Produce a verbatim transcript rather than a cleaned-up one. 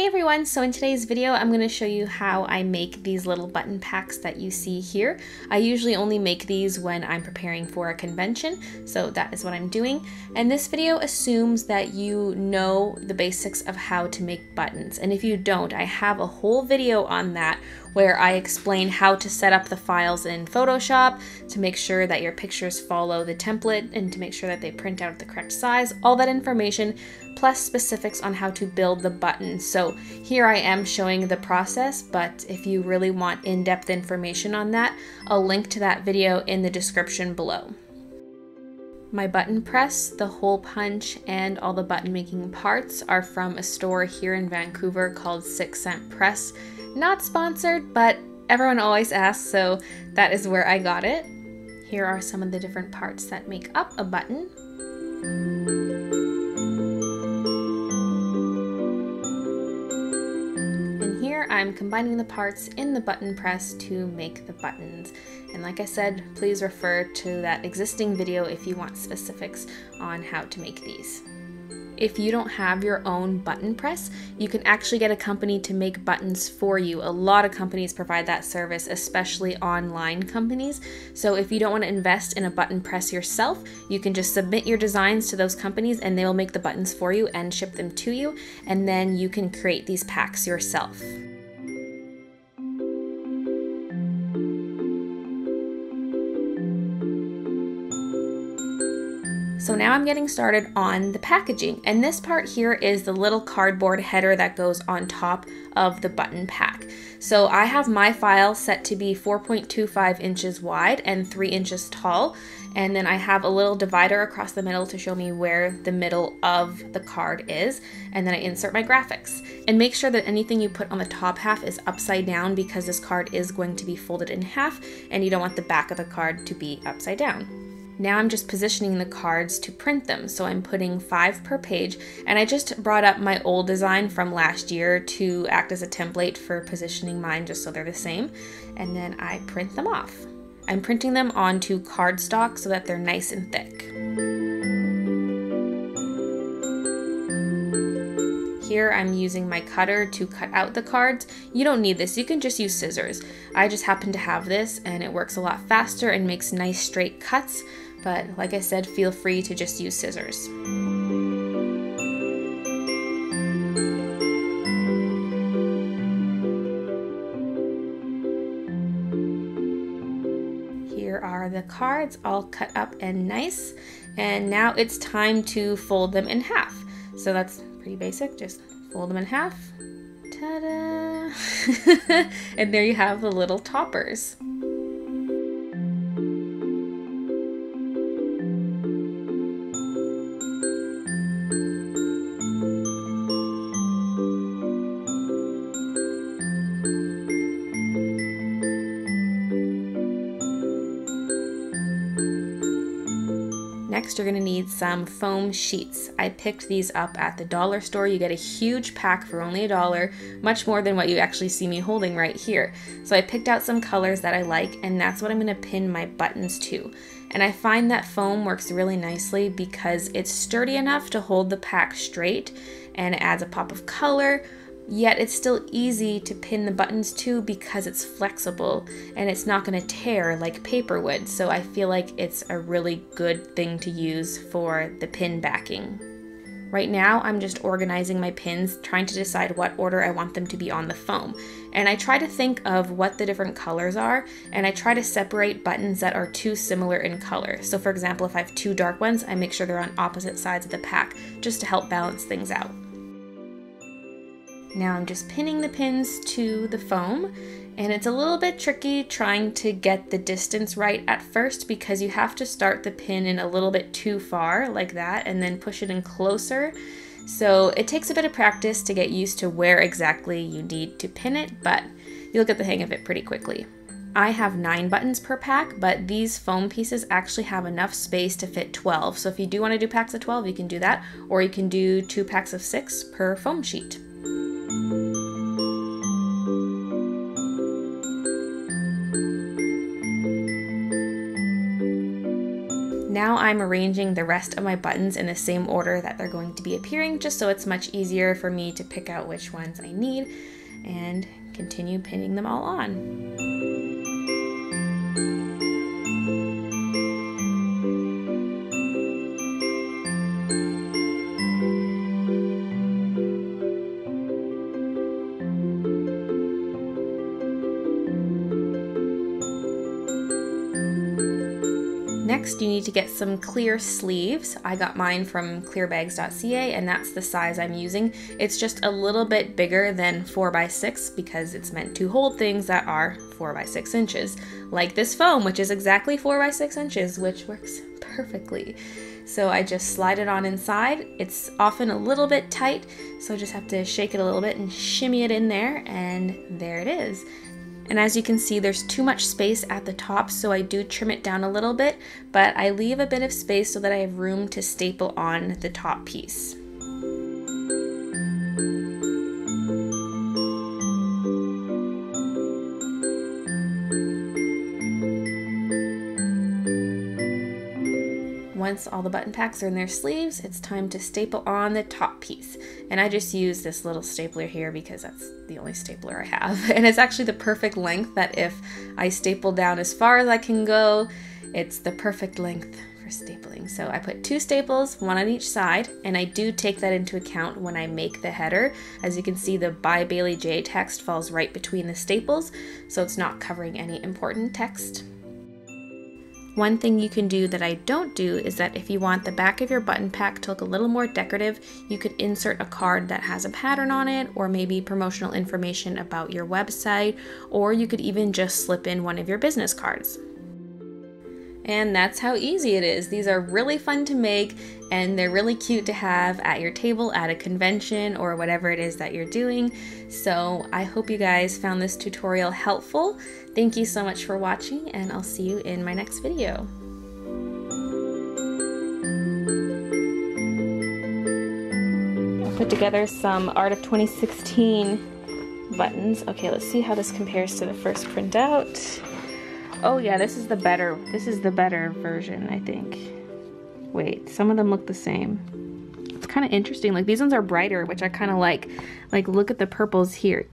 Hey everyone, so in today's video I'm going to show you how I make these little button packs that you see here. I usually only make these when I'm preparing for a convention, so that is what I'm doing. And this video assumes that you know the basics of how to make buttons, and if you don't, I have a whole video on that where I explain how to set up the files in Photoshop to make sure that your pictures follow the template and to make sure that they print out the correct size, all that information, plus specifics on how to build the button. So here I am showing the process, but if you really want in-depth information on that, I'll link to that video in the description below. My button press, the hole punch, and all the button making parts are from a store here in Vancouver called Six Cent Press. Not sponsored, but everyone always asks, so that is where I got it. Here are some of the different parts that make up a button. And here I'm combining the parts in the button press to make the buttons. And like I said, please refer to that existing video if you want specifics on how to make these. If you don't have your own button press, you can actually get a company to make buttons for you. A lot of companies provide that service, especially online companies. So if you don't want to invest in a button press yourself, you can just submit your designs to those companies and they will make the buttons for you and ship them to you. And then you can create these packs yourself. So now I'm getting started on the packaging, and this part here is the little cardboard header that goes on top of the button pack. So I have my file set to be four point two five inches wide and three inches tall, and then I have a little divider across the middle to show me where the middle of the card is, and then I insert my graphics. And make sure that anything you put on the top half is upside down because this card is going to be folded in half and you don't want the back of the card to be upside down. Now I'm just positioning the cards to print them. So I'm putting five per page, and I just brought up my old design from last year to act as a template for positioning mine just so they're the same. And then I print them off. I'm printing them onto cardstock so that they're nice and thick. Here I'm using my cutter to cut out the cards. You don't need this, you can just use scissors. I just happen to have this and it works a lot faster and makes nice straight cuts. But like I said, feel free to just use scissors. Here are the cards all cut up and nice. And now it's time to fold them in half. So that's pretty basic, just fold them in half. Ta-da! And there you have the little toppers. Next, you're gonna need some foam sheets. I picked these up at the dollar store. You get a huge pack for only a dollar, much more than what you actually see me holding right here. So I picked out some colors that I like, and that's what I'm gonna pin my buttons to. And I find that foam works really nicely because it's sturdy enough to hold the pack straight, and it adds a pop of color, yet it's still easy to pin the buttons to because it's flexible and it's not going to tear like paper would. So I feel like it's a really good thing to use for the pin backing. Right now, I'm just organizing my pins, trying to decide what order I want them to be on the foam. And I try to think of what the different colors are, and I try to separate buttons that are too similar in color. So for example, if I have two dark ones, I make sure they're on opposite sides of the pack just to help balance things out. Now I'm just pinning the pins to the foam, and it's a little bit tricky trying to get the distance right at first because you have to start the pin in a little bit too far like that and then push it in closer. So it takes a bit of practice to get used to where exactly you need to pin it, but you'll get the hang of it pretty quickly. I have nine buttons per pack, but these foam pieces actually have enough space to fit twelve. So if you do want to do packs of twelve, you can do that, or you can do two packs of six per foam sheet. Now I I'm arranging the rest of my buttons in the same order that they're going to be appearing, just so it's much easier for me to pick out which ones I need and continue pinning them all on. Next, you need to get some clear sleeves. I got mine from clear bags dot c a and that's the size I'm using. It's just a little bit bigger than four by six because it's meant to hold things that are four by six inches. Like this foam, which is exactly four by six inches, which works perfectly. So I just slide it on inside. It's often a little bit tight, so I just have to shake it a little bit and shimmy it in there, and there it is. And as you can see, there's too much space at the top, so I do trim it down a little bit, but I leave a bit of space so that I have room to staple on the top piece. Once all the button packs are in their sleeves, it's time to staple on the top piece. And I just use this little stapler here because that's the only stapler I have. And it's actually the perfect length that if I staple down as far as I can go, it's the perfect length for stapling. So I put two staples, one on each side, and I do take that into account when I make the header. As you can see, the By Bailey J text falls right between the staples, so it's not covering any important text. One thing you can do that I don't do is that if you want the back of your button pack to look a little more decorative, you could insert a card that has a pattern on it, or maybe promotional information about your website, or you could even just slip in one of your business cards. And that's how easy it is. These are really fun to make, and they're really cute to have at your table at a convention or whatever it is that you're doing. So I hope you guys found this tutorial helpful. Thank you so much for watching, and I'll see you in my next video. Put together some Art of twenty sixteen buttons. Okay, let's see how this compares to the first printout. Oh yeah, this is the better, this is the better version, I think. Wait, some of them look the same. It's kind of interesting, like these ones are brighter, which I kind of like. Like look at the purples here.